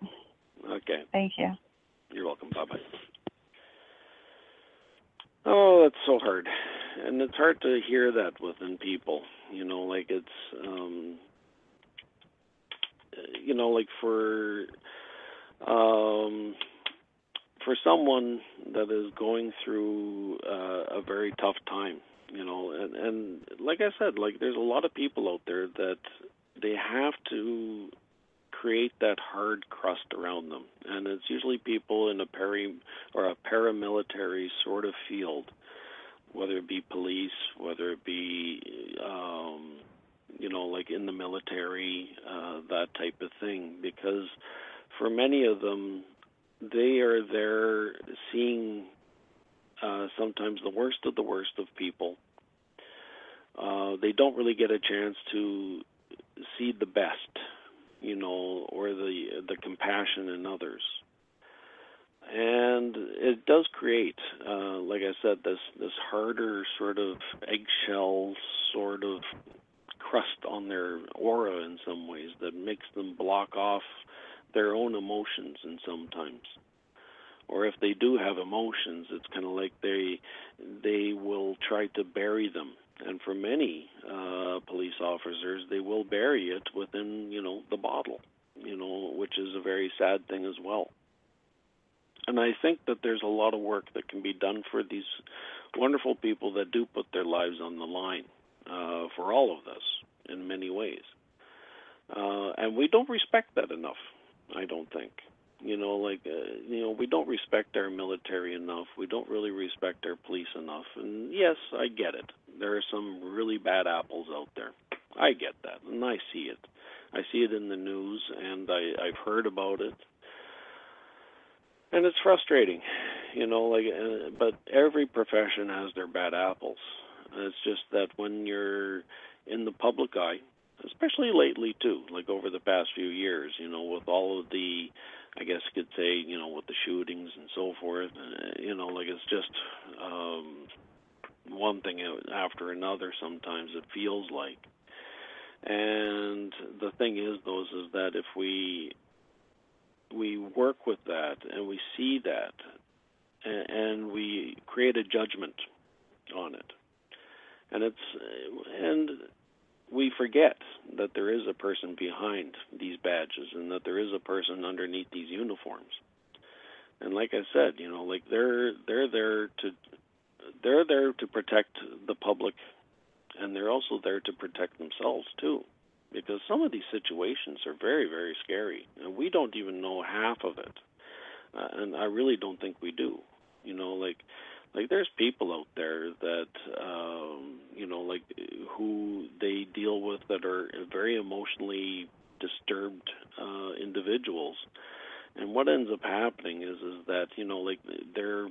Okay. Thank you. You're welcome. Bye-bye. Oh, that's so hard. And it's hard to hear that within people. You know, like it's, you know, like for someone that is going through a very tough time, you know, and like I said, like there's a lot of people out there that they have to create that hard crust around them, and it's usually people in a paramilitary sort of field, whether it be police, whether it be, you know, like in the military, that type of thing, because for many of them, they are there seeing sometimes the worst of people. They don't really get a chance to see the best, you know, or the compassion in others. And it does create, like I said, this harder sort of eggshell sort of crust on their aura in some ways that makes them block off their own emotions, and sometimes, or if they do have emotions, it's kind of like they will try to bury them. And for many police officers, they will bury it within, you know, the bottle, you know, which is a very sad thing as well. And I think that there's a lot of work that can be done for these wonderful people that do put their lives on the line for all of us in many ways. And we don't respect that enough, I don't think. You know, like, we don't respect our military enough. We don't really respect our police enough. And, yes, I get it. There are some really bad apples out there. I get that, and I see it. I see it in the news, and I've heard about it. And it's frustrating, you know, like, but every profession has their bad apples. It's just that when you're in the public eye, especially lately, too, like over the past few years, you know, with all of the, I guess you could say, you know, with the shootings and so forth, you know, like it's just one thing after another sometimes it feels like. And the thing is, though, is that if we work with that and we see that and we create a judgment on it. And we forget that there is a person behind these badges and that there is a person underneath these uniforms. And like I said, you know, like they're there to protect the public, and they're also there to protect themselves too. Because some of these situations are very, very scary, and we don't even know half of it, and I really don't think we do. You know, like there's people out there that, you know, like who they deal with that are very emotionally disturbed individuals, and what ends up happening is that, you know, like they're,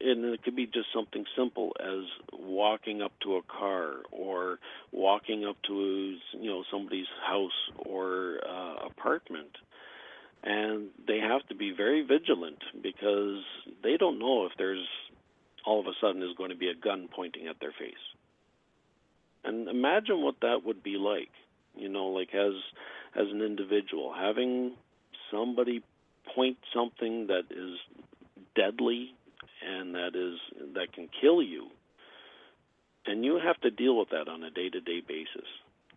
and it could be just something simple as walking up to a car or walking up to, you know, somebody's house or apartment. And they have to be very vigilant because they don't know if there's all of a sudden is going to be a gun pointing at their face. And imagine what that would be like, you know, like as an individual, having somebody point something that is deadly and that can kill you, and you have to deal with that on a day-to-day basis,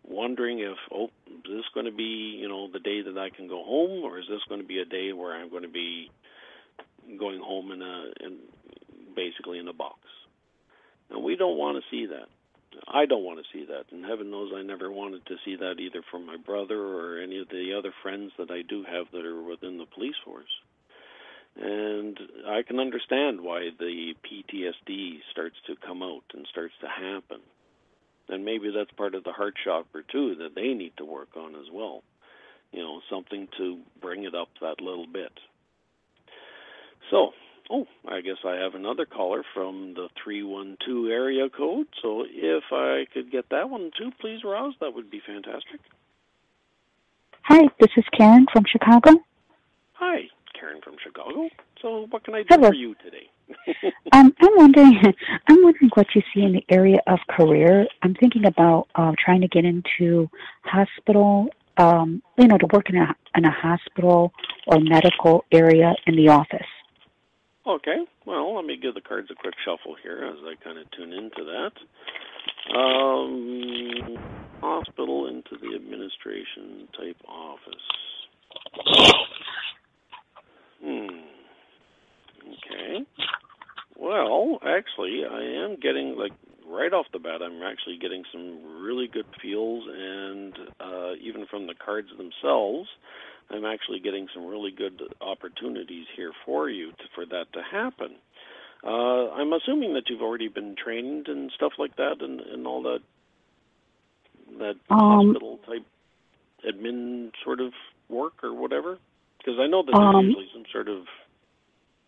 wondering if, is this going to be, you know, the day that I can go home, or is this going to be a day where I'm going to be going home basically in a box? And we don't want to see that. I don't want to see that, and heaven knows I never wanted to see that either from my brother or any of the other friends that I do have that are within the police force. And I can understand why the PTSD starts to come out and starts to happen. And maybe that's part of the heart chakra, too, that they need to work on as well. You know, something to bring it up that little bit. So, I guess I have another caller from the 312 area code. So if I could get that one, too, please, Roz, that would be fantastic. Hi, this is Karen from Chicago. Hi. Karen from Chicago. So what can I do for you today? I'm wondering what you see in the area of career. I'm thinking about trying to get into hospital, you know, to work in a hospital or medical area in the office. Okay. Well, let me give the cards a quick shuffle here as I kind of tune into that. Hospital into the administration type office. Okay. Well, actually, I am getting, like, right off the bat, I'm actually getting some really good feels, and even from the cards themselves, I'm actually getting some really good opportunities here for you for that to happen. I'm assuming that you've already been trained and stuff like that and all that hospital-type admin sort of work or whatever. Because I know that there's usually some sort of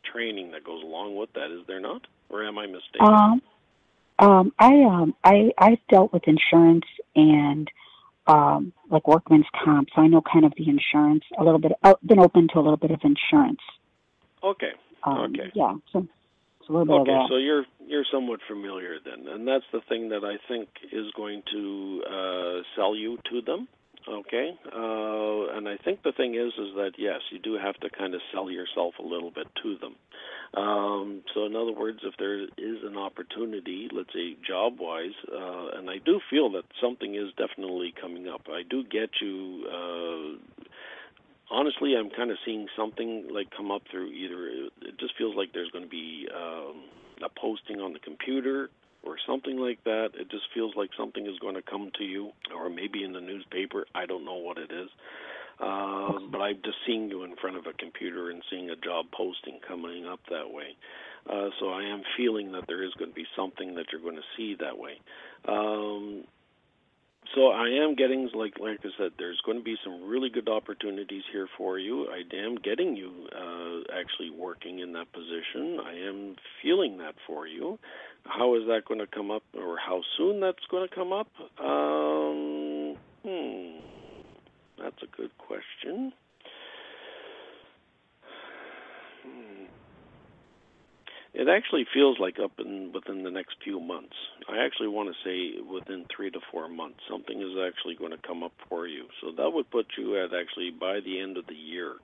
training that goes along with that, is there not? Or am I mistaken? I dealt with insurance and like workman's comp, so I know kind of the insurance a little bit. I've been open to a little bit of insurance. Okay. Okay. Yeah. So it's a little bit. Okay. Of so you're somewhat familiar then, and that's the thing that I think is going to sell you to them. Okay, and I think the thing is that, yes, you do have to kind of sell yourself a little bit to them. So in other words, if there is an opportunity, let's say job-wise, and I do feel that something is definitely coming up. I do get you, honestly, I'm kind of seeing something like come up through either just feels like there's going to be a posting on the computer or something like that. It just feels like something is going to come to you, or maybe in the newspaper. I don't know what it is. But I'm just seeing you in front of a computer and seeing a job posting coming up that way. So I am feeling that there is going to be something that you're going to see that way. So I am getting, like I said, there's going to be some really good opportunities here for you. I am getting you actually working in that position. I am feeling that for you. How is that going to come up, or how soon that's going to come up? That's a good question. It actually feels like within the next few months. I actually want to say within 3 to 4 months, something is actually going to come up for you. So that would put you at actually by the end of the year,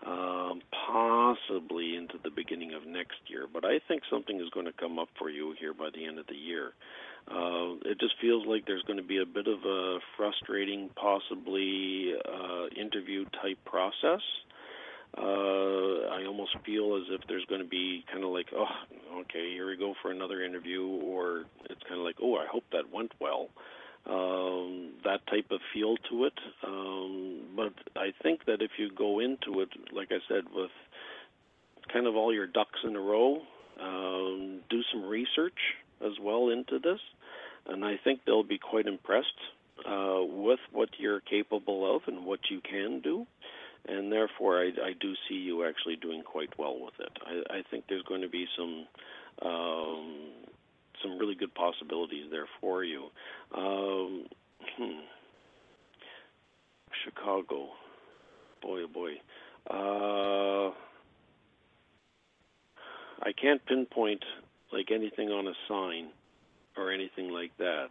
possibly into the beginning of next year. But I think something is going to come up for you here by the end of the year. It just feels like there's going to be a bit of a frustrating, possibly interview-type process. I almost feel as if there's going to be kind of like, oh, okay, here we go for another interview, or it's kind of like, oh, I hope that went well, that type of feel to it. But I think that if you go into it, like I said, with kind of all your ducks in a row, do some research as well into this, and I think they'll be quite impressed with what you're capable of and what you can do. And therefore, I do see you actually doing quite well with it. I think there's going to be some really good possibilities there for you. Chicago, boy, oh boy. I can't pinpoint like anything on a sign or anything like that.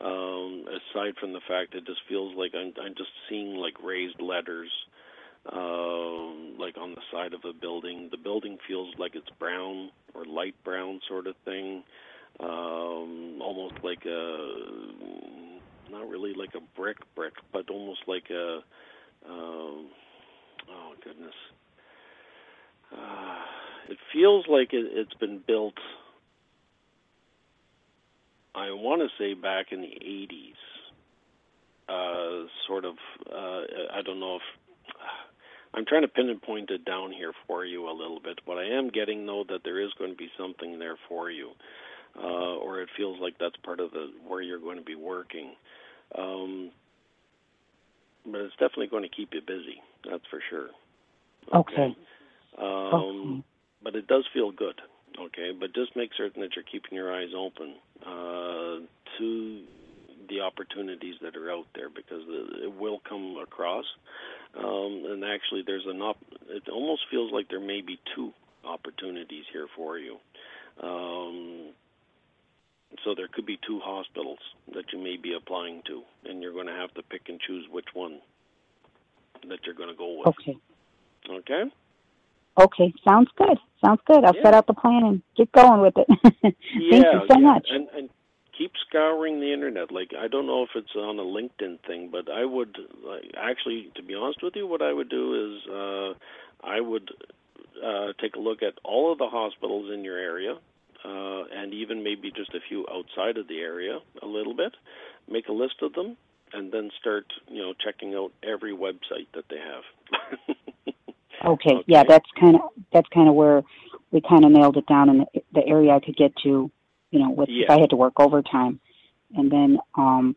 Aside from the fact it just feels like I'm just seeing like raised letters. Like on the side of a building. The building feels like it's brown or light brown sort of thing, almost like not really like a brick, but almost like a, oh goodness. It feels like it's been built, I want to say back in the 80s, I don't know if, I'm trying to pinpoint it down here for you a little bit, but I am getting, though, that there is going to be something there for you, or it feels like that's part of where you're going to be working. But it's definitely going to keep you busy, that's for sure. Okay. Okay. But it does feel good, okay? But just make certain that you're keeping your eyes open to the opportunities that are out there, because it will come across. And actually, there's it almost feels like there may be two opportunities here for you. So there could be two hospitals that you may be applying to, and you're going to have to pick and choose which one that you're going to go with. Okay? Okay, sounds good. I'll set out the plan and get going with it. Thank you so much. And keep scouring the internet. Like, I don't know if it's on a LinkedIn thing, but I would, actually, to be honest with you, what I would do is I would take a look at all of the hospitals in your area and even maybe just a few outside of the area a little bit, make a list of them, and then start, checking out every website that they have. Okay. Yeah, that's kind of where we kind of nailed it down in the area I could get to. If I had to work overtime, and then I've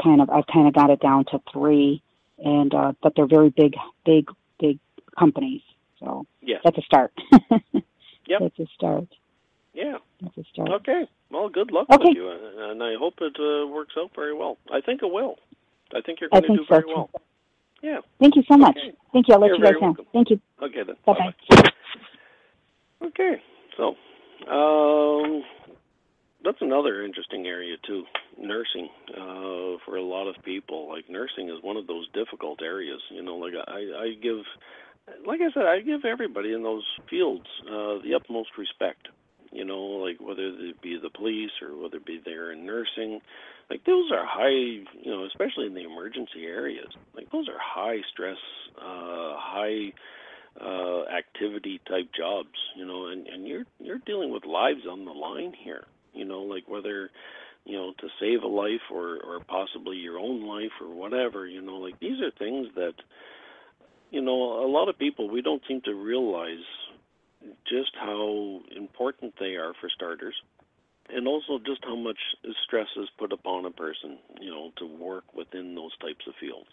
kind of got it down to 3, and but they're very big companies, so that's a start. That's a start. Okay, well, good luck with you, and I hope it works out very well. I think it will. I think you're going to do very well. Yeah. Thank you so much. Okay. Thank you. I'll let you guys know. Thank you. Okay then. Bye bye. Okay, so. That's another interesting area, too, nursing, for a lot of people. Like, nursing is one of those difficult areas. I give everybody in those fields the utmost respect, whether it be the police or whether it be there in nursing. Like, those are high, especially in the emergency areas. Like, those are high stress, high activity type jobs, you know, and you're dealing with lives on the line here, you know, like whether, you know, to save a life or possibly your own life or whatever, you know, like these are things that, you know, a lot of people, we don't seem to realize just how important they are for starters, and also just how much stress is put upon a person, you know, to work within those types of fields.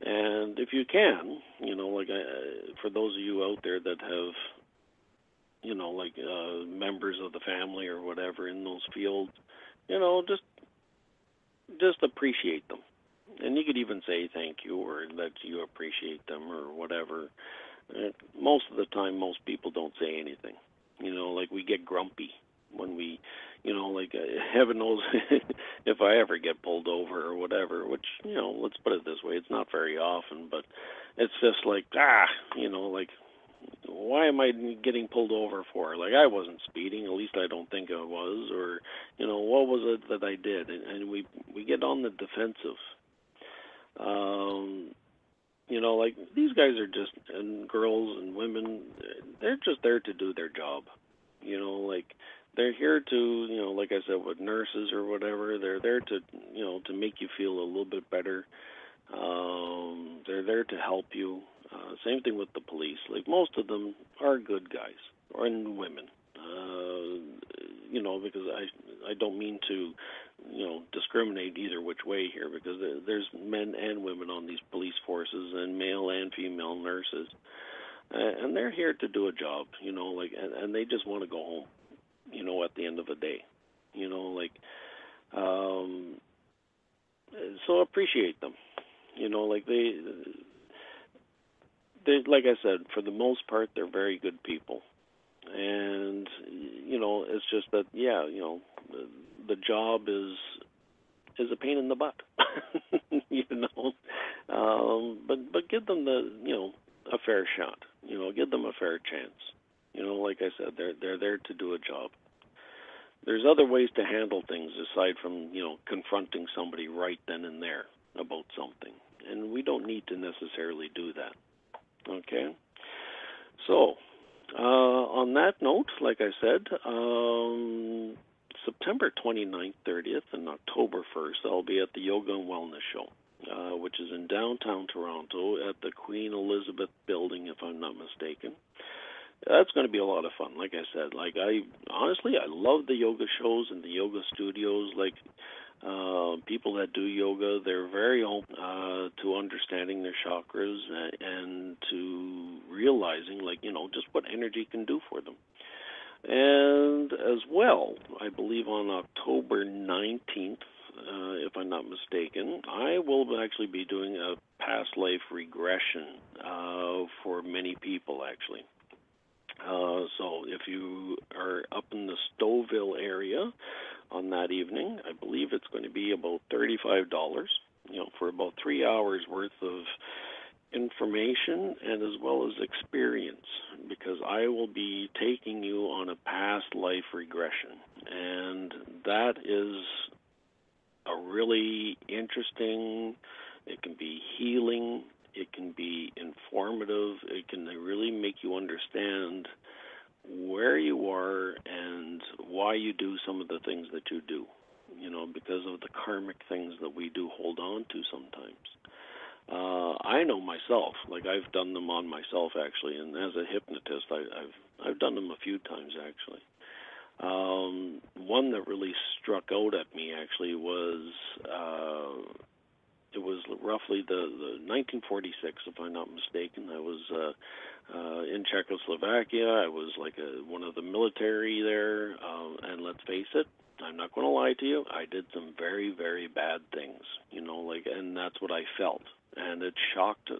And if you can, you know, like for those of you out there that have, you know, like members of the family or whatever in those fields, you know, just appreciate them. And you could even say thank you or that you appreciate them or whatever. Most of the time, most people don't say anything. You know, like we get grumpy when we, you know, like heaven knows if I ever get pulled over or whatever, which, you know, let's put it this way, it's not very often, but it's just like, you know, like, why am I getting pulled over for? Like, I wasn't speeding, at least I don't think I was, or, you know, what was it that I did? And we get on the defensive. You know, like, these guys are just, and girls and women, they're just there to do their job. You know, like, they're here to, you know, like I said, with nurses or whatever, they're there to, you know, to make you feel a little bit better. They're there to help you. Same thing with the police. Like, most of them are good guys, or and women. You know, because I don't mean to, you know, discriminate either which way here, because there's men and women on these police forces, and male and female nurses. And they're here to do a job, you know, like, and they just want to go home, you know, at the end of the day, you know, like, so appreciate them, you know, like they, like I said, for the most part, they're very good people. And, you know, it's just that, yeah, you know, the job is a pain in the butt, you know, but give them the, you know, a fair shot, you know, give them a fair chance. You know, like I said, they're there to do a job. There's other ways to handle things aside from, you know, confronting somebody right then and there about something. And we don't need to necessarily do that. Okay? So, on that note, like I said, September 29th, 30th, and October 1st, I'll be at the Yoga and Wellness Show, which is in downtown Toronto at the Queen Elizabeth Building, if I'm not mistaken. That's going to be a lot of fun. Like I said, like I honestly love the yoga shows and the yoga studios. Like people that do yoga, they're very open to understanding their chakras and to realizing, like, you know, just what energy can do for them. And as well, I believe on October 19th, if I'm not mistaken, I will actually be doing a past life regression for many people, actually. So if you are up in the Stouffville area on that evening, I believe it's going to be about $35, you know, for about 3 hours worth of information and as well as experience, because I will be taking you on a past life regression. And that is a really interesting, it can be healing, it can be informative, it can really make you understand where you are and why you do some of the things that you do, you know, because of the karmic things that we do hold on to sometimes. I know myself, like I've done them on myself actually, and as a hypnotist, I've done them a few times actually. One that really struck out at me actually was, it was roughly the 1946, if I'm not mistaken. I was in Czechoslovakia. I was like one of the military there. And let's face it, I'm not going to lie to you, I did some very, very bad things, you know, like, and that's what I felt. And it shocked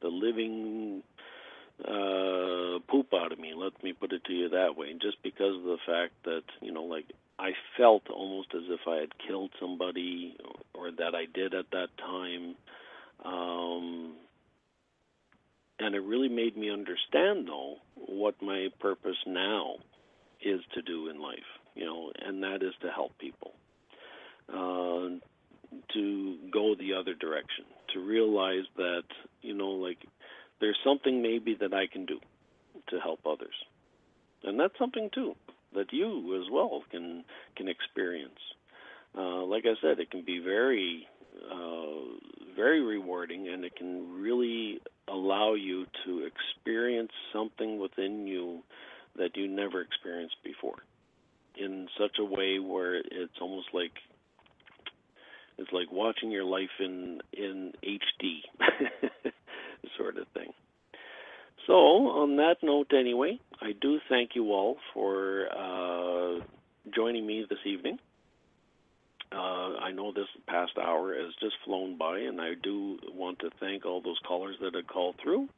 the living poop out of me, let me put it to you that way, just because of the fact that, you know, like, I felt almost as if I had killed somebody or that I did at that time. And it really made me understand, though, what my purpose now is to do in life, you know, and that is to help people, to go the other direction, to realize that, you know, like, there's something maybe that I can do to help others. And that's something, too, that you as well can experience. Like I said, it can be very, very rewarding, and it can really allow you to experience something within you that you never experienced before in such a way where it's almost like it's like watching your life in HD sort of thing. So on that note anyway, I do thank you all for joining me this evening. I know this past hour has just flown by, and I do want to thank all those callers that have called through.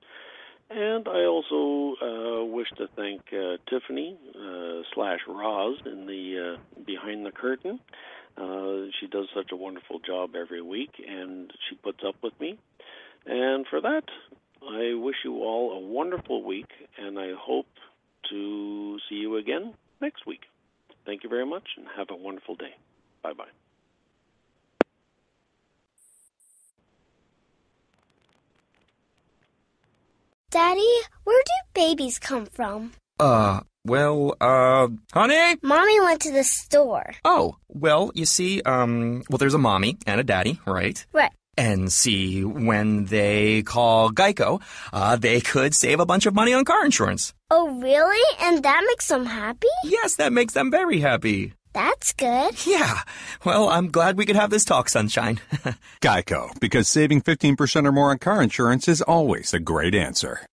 And I also wish to thank Tiffany / Roz in the behind the curtain. She does such a wonderful job every week, and she puts up with me. And for that, I wish you all a wonderful week, and I hope to see you again next week. Thank you very much, and have a wonderful day. Bye-bye. Daddy, where do babies come from? Honey? Mommy went to the store. Oh, well, you see, there's a mommy and a daddy, right? Right. And see, when they call Geico, they could save a bunch of money on car insurance. Oh, really? And that makes them happy? Yes, that makes them very happy. That's good. Yeah. Well, I'm glad we could have this talk, Sunshine. Geico, because saving 15% or more on car insurance is always a great answer.